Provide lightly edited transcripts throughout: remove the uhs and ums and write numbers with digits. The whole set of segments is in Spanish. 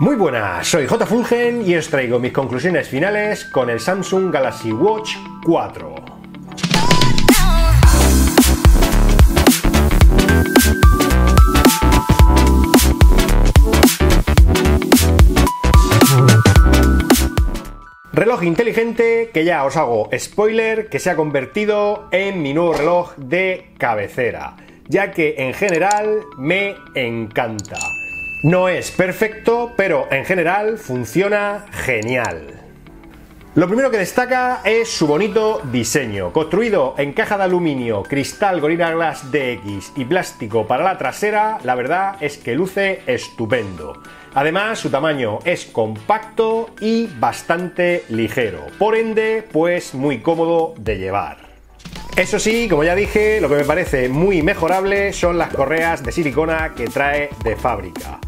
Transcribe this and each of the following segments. Muy buenas, soy J. Fulgen y os traigo mis conclusiones finales con el Samsung Galaxy Watch 4. Reloj inteligente que ya os hago spoiler que se ha convertido en mi nuevo reloj de cabecera, ya que en general me encanta. No es perfecto, pero en general funciona genial. Lo primero que destaca es su bonito diseño, construido en caja de aluminio, cristal Gorilla Glass DX y plástico para la trasera. La verdad es que luce estupendo. Además, su tamaño es compacto y bastante ligero, por ende, pues muy cómodo de llevar. Eso sí, como ya dije, lo que me parece muy mejorable son las correas de silicona que trae de fábrica,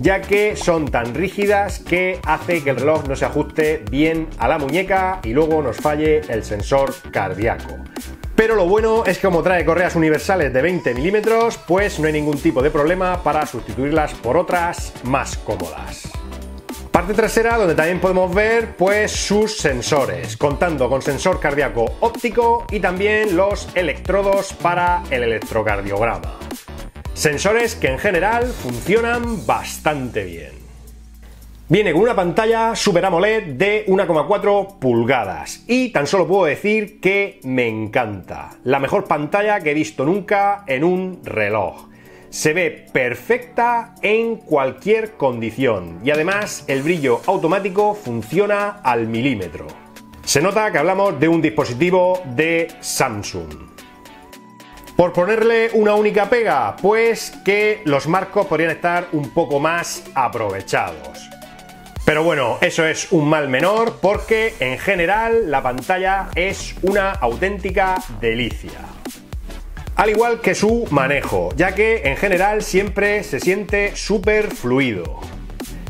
ya que son tan rígidas que hace que el reloj no se ajuste bien a la muñeca y luego nos falle el sensor cardíaco. Pero lo bueno es que como trae correas universales de 20 milímetros, pues no hay ningún tipo de problema para sustituirlas por otras más cómodas. Parte trasera donde también podemos ver pues sus sensores, contando con sensor cardíaco óptico y también los electrodos para el electrocardiograma. Sensores que en general funcionan bastante bien. Viene con una pantalla Super AMOLED de 1,4 pulgadas y tan solo puedo decir que me encanta. La mejor pantalla que he visto nunca en un reloj. Se ve perfecta en cualquier condición y además el brillo automático funciona al milímetro. Se nota que hablamos de un dispositivo de Samsung. Por ponerle una única pega, pues que los marcos podrían estar un poco más aprovechados. Pero bueno, eso es un mal menor porque en general la pantalla es una auténtica delicia. Al igual que su manejo, ya que en general siempre se siente súper fluido.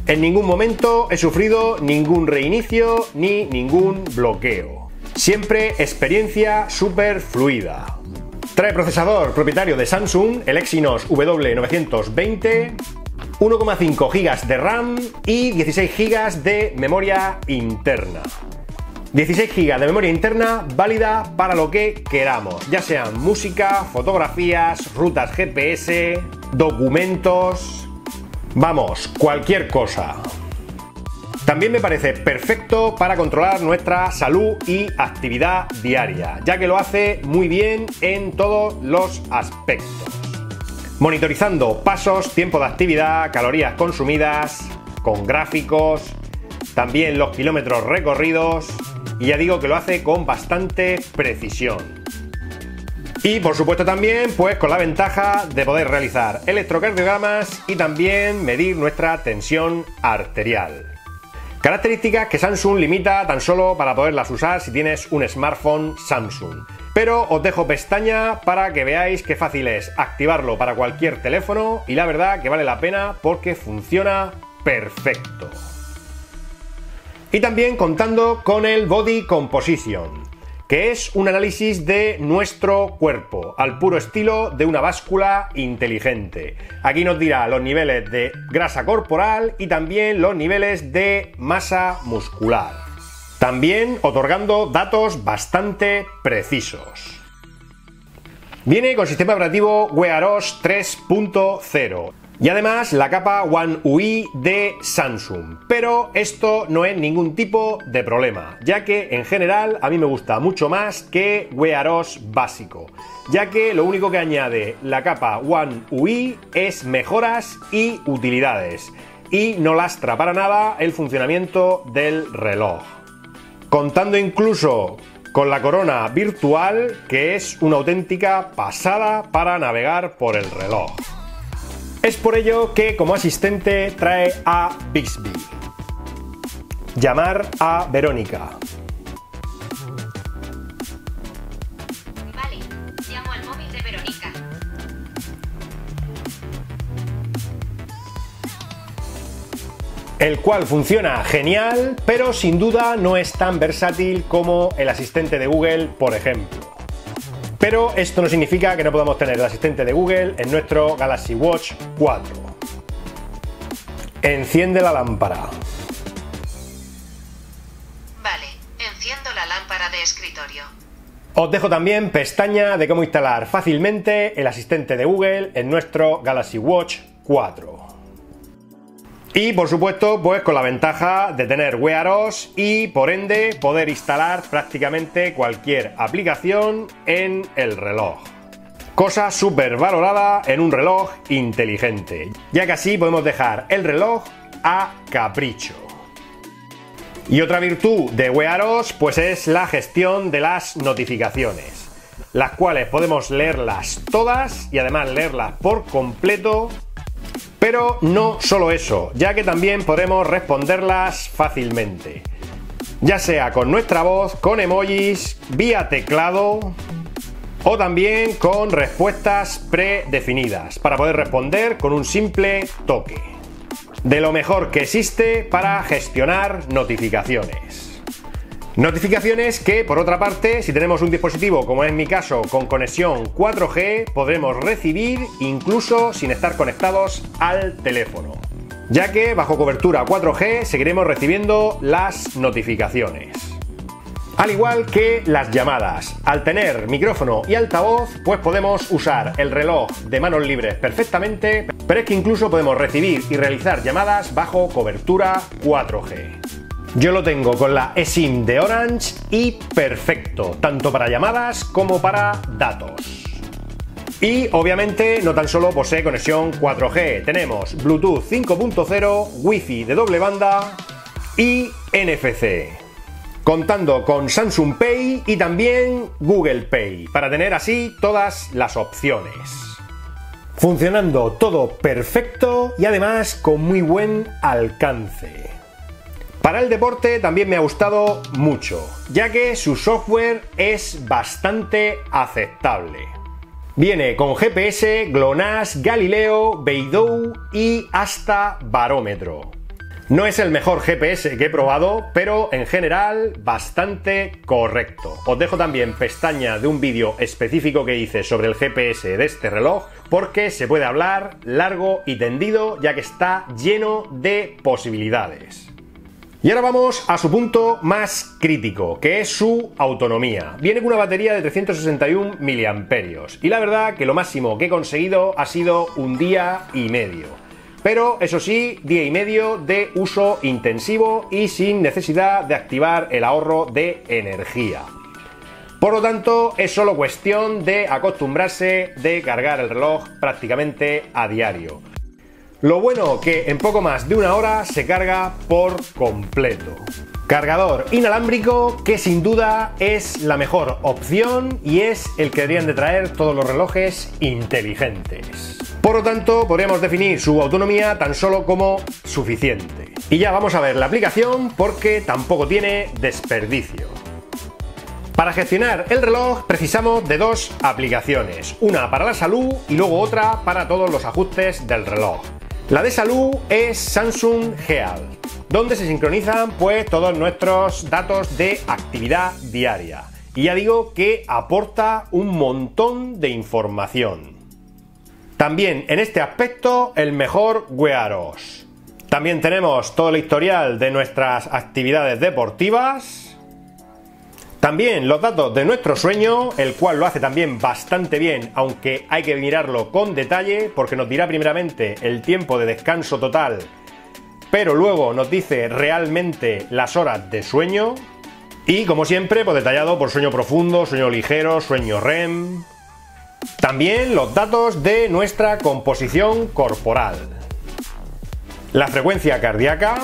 En ningún momento he sufrido ningún reinicio ni ningún bloqueo. Siempre experiencia súper fluida. Trae procesador propietario de Samsung, el Exynos W920, 1,5 GB de RAM y 16 GB de memoria interna. 16 GB de memoria interna válida para lo que queramos, ya sean música, fotografías, rutas GPS, documentos, vamos, cualquier cosa. También me parece perfecto para controlar nuestra salud y actividad diaria, ya que lo hace muy bien en todos los aspectos. Monitorizando pasos, tiempo de actividad, calorías consumidas, con gráficos, también los kilómetros recorridos. Y ya digo que lo hace con bastante precisión. Y por supuesto también pues con la ventaja de poder realizar electrocardiogramas y también medir nuestra tensión arterial. Características que Samsung limita tan solo para poderlas usar si tienes un smartphone Samsung. Pero os dejo pestaña para que veáis qué fácil es activarlo para cualquier teléfono y la verdad que vale la pena porque funciona perfecto. Y también contando con el Body Composition, que es un análisis de nuestro cuerpo, al puro estilo de una báscula inteligente. Aquí nos dirá los niveles de grasa corporal y también los niveles de masa muscular. También otorgando datos bastante precisos. Viene con sistema operativo Wear OS 3.0. Y además la capa One UI de Samsung, pero esto no es ningún tipo de problema, ya que en general a mí me gusta mucho más que Wear OS básico, ya que lo único que añade la capa One UI es mejoras y utilidades, y no lastra para nada el funcionamiento del reloj. Contando incluso con la corona virtual, que es una auténtica pasada para navegar por el reloj. Es por ello que como asistente trae a Bixby, llamar a Verónica. Vale, llamo al móvil de Verónica. El cual funciona genial, pero sin duda no es tan versátil como el asistente de Google, por ejemplo. Pero esto no significa que no podamos tener el asistente de Google en nuestro Galaxy Watch 4. Enciende la lámpara. Vale, enciendo la lámpara de escritorio. Os dejo también pestaña de cómo instalar fácilmente el asistente de Google en nuestro Galaxy Watch 4. Y por supuesto, pues con la ventaja de tener Wear OS y por ende poder instalar prácticamente cualquier aplicación en el reloj. Cosa súper valorada en un reloj inteligente, ya que así podemos dejar el reloj a capricho. Y otra virtud de Wear OS pues es la gestión de las notificaciones, las cuales podemos leerlas todas y además leerlas por completo. Pero no solo eso, ya que también podremos responderlas fácilmente, ya sea con nuestra voz, con emojis, vía teclado o también con respuestas predefinidas para poder responder con un simple toque. De lo mejor que existe para gestionar notificaciones. Notificaciones que, por otra parte, si tenemos un dispositivo, como es mi caso, con conexión 4G, podremos recibir incluso sin estar conectados al teléfono, ya que bajo cobertura 4G seguiremos recibiendo las notificaciones. Al igual que las llamadas, al tener micrófono y altavoz, pues podemos usar el reloj de manos libres perfectamente, pero es que incluso podemos recibir y realizar llamadas bajo cobertura 4G. Yo lo tengo con la eSIM de Orange y perfecto, tanto para llamadas como para datos. Y obviamente no tan solo posee conexión 4G, tenemos Bluetooth 5.0, Wi-Fi de doble banda y NFC. Contando con Samsung Pay y también Google Pay, para tener así todas las opciones. Funcionando todo perfecto y además con muy buen alcance. Para el deporte también me ha gustado mucho, ya que su software es bastante aceptable. Viene con GPS, GLONASS, Galileo, Beidou y hasta barómetro. No es el mejor GPS que he probado, pero en general bastante correcto. Os dejo también pestaña de un vídeo específico que hice sobre el GPS de este reloj, porque se puede hablar largo y tendido, ya que está lleno de posibilidades. Y ahora vamos a su punto más crítico, que es su autonomía. Viene con una batería de 361 mAh, y la verdad que lo máximo que he conseguido ha sido un día y medio. Pero eso sí, día y medio de uso intensivo y sin necesidad de activar el ahorro de energía. Por lo tanto, es solo cuestión de acostumbrarse de cargar el reloj prácticamente a diario. Lo bueno que en poco más de una hora se carga por completo. Cargador inalámbrico que sin duda es la mejor opción y es el que deberían de traer todos los relojes inteligentes. Por lo tanto, podríamos definir su autonomía tan solo como suficiente. Y ya vamos a ver la aplicación porque tampoco tiene desperdicio. Para gestionar el reloj precisamos de dos aplicaciones, una para la salud y luego otra para todos los ajustes del reloj. La de salud es Samsung Health, donde se sincronizan pues todos nuestros datos de actividad diaria. Y ya digo que aporta un montón de información. También en este aspecto el mejor Wear OS. También tenemos todo el historial de nuestras actividades deportivas. También los datos de nuestro sueño, el cual lo hace también bastante bien, aunque hay que mirarlo con detalle porque nos dirá primeramente el tiempo de descanso total, pero luego nos dice realmente las horas de sueño. Y como siempre, pues detallado por sueño profundo, sueño ligero, sueño REM. También los datos de nuestra composición corporal, la frecuencia cardíaca,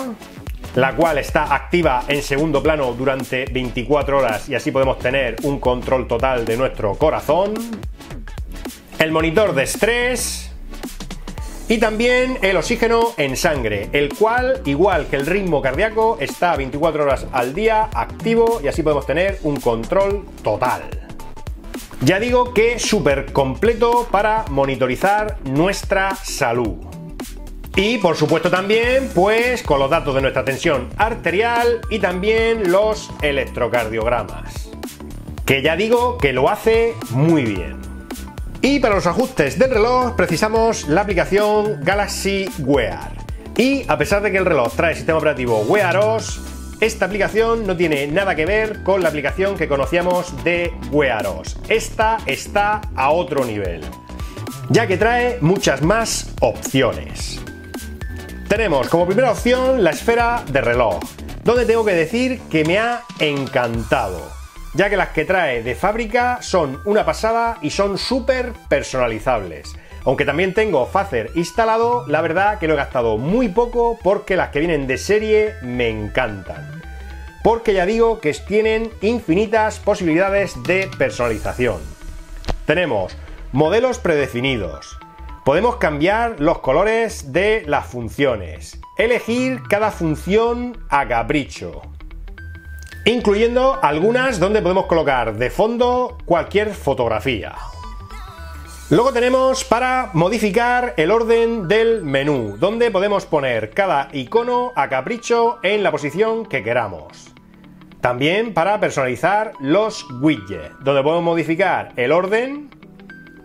la cual está activa en segundo plano durante 24 horas y así podemos tener un control total de nuestro corazón, el monitor de estrés y también el oxígeno en sangre, el cual, igual que el ritmo cardíaco, está 24 horas al día activo y así podemos tener un control total. Ya digo que súper completo para monitorizar nuestra salud. Y por supuesto también pues con los datos de nuestra tensión arterial y también los electrocardiogramas, que ya digo que lo hace muy bien. Y para los ajustes del reloj precisamos la aplicación Galaxy Wear, Y a pesar de que el reloj trae sistema operativo Wear OS, esta aplicación no tiene nada que ver con la aplicación que conocíamos de Wear OS. Esta está a otro nivel, ya que trae muchas más opciones. Tenemos como primera opción la esfera de reloj, donde tengo que decir que me ha encantado, ya que las que trae de fábrica son una pasada y son súper personalizables. Aunque también tengo Facer instalado, la verdad que lo he gastado muy poco porque las que vienen de serie me encantan. Porque ya digo que tienen infinitas posibilidades de personalización. Tenemos modelos predefinidos. Podemos cambiar los colores de las funciones. Elegir cada función a capricho, incluyendo algunas donde podemos colocar de fondo cualquier fotografía. Luego tenemos para modificar el orden del menú, donde podemos poner cada icono a capricho en la posición que queramos. También para personalizar los widgets, donde podemos modificar el orden,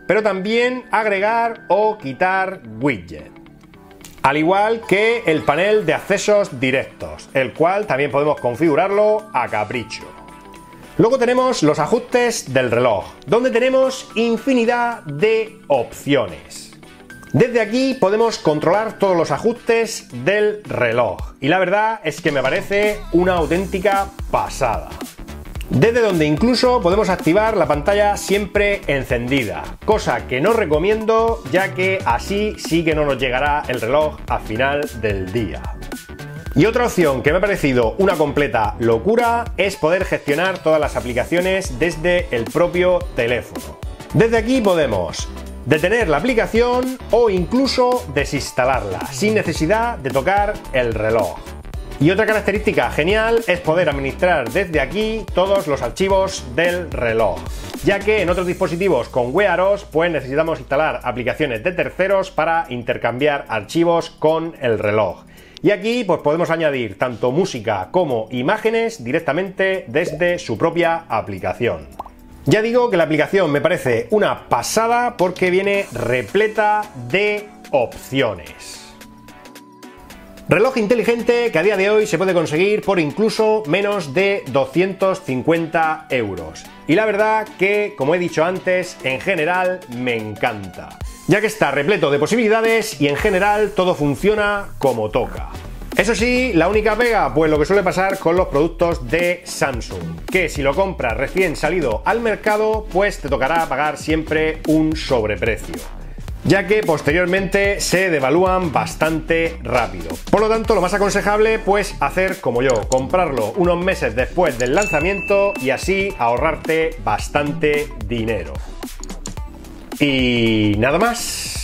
pero también agregar o quitar widgets. Al igual que el panel de accesos directos, el cual también podemos configurarlo a capricho. Luego tenemos los ajustes del reloj, donde tenemos infinidad de opciones. Desde aquí podemos controlar todos los ajustes del reloj y la verdad es que me parece una auténtica pasada. Desde donde incluso podemos activar la pantalla siempre encendida, cosa que no recomiendo ya que así sí que no nos llegará el reloj al final del día. Y otra opción que me ha parecido una completa locura es poder gestionar todas las aplicaciones desde el propio teléfono. Desde aquí podemos detener la aplicación o incluso desinstalarla sin necesidad de tocar el reloj. Y otra característica genial es poder administrar desde aquí todos los archivos del reloj, ya que en otros dispositivos con Wear OS pues necesitamos instalar aplicaciones de terceros para intercambiar archivos con el reloj. Y aquí pues podemos añadir tanto música como imágenes directamente desde su propia aplicación. Ya digo que la aplicación me parece una pasada porque viene repleta de opciones. Reloj inteligente que a día de hoy se puede conseguir por incluso menos de 250 euros. Y la verdad que, como he dicho antes, en general me encanta, ya que está repleto de posibilidades y en general todo funciona como toca. Eso sí, la única pega, pues lo que suele pasar con los productos de Samsung, que si lo compras recién salido al mercado, pues te tocará pagar siempre un sobreprecio, ya que posteriormente se devalúan bastante rápido. Por lo tanto, lo más aconsejable pues hacer como yo, comprarlo unos meses después del lanzamiento y así ahorrarte bastante dinero. Y nada más.